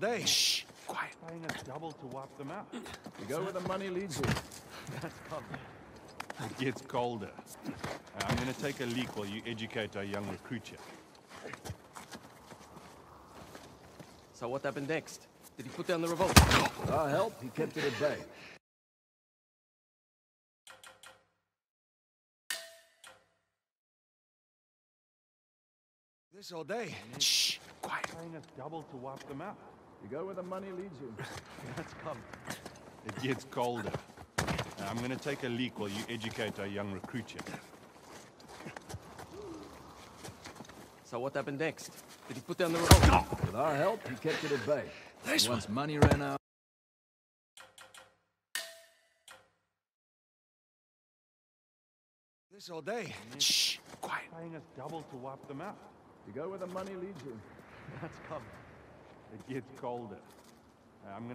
Day. Shh, quiet. Paying a double to wipe them out. You go where the money leads you. That's common. It gets colder. Now, I'm going to take a leak while you educate our young recruit here. So what happened next? Did he put down the revolt? Our help, he kept it at bay. This all day. Shh, quiet. Paying us double to wipe them out. You go where the money leads you. That's common. It gets colder. Now, I'm going to take a leak while you educate our young recruit here. So what happened next? Did he put down the revolt? With our help, he kept it at bay. Nice. Once money ran out. This all day. Shh, quiet. Paying us double to wipe them out. You go where the money leads you. That's common. It gets colder. I'm gonna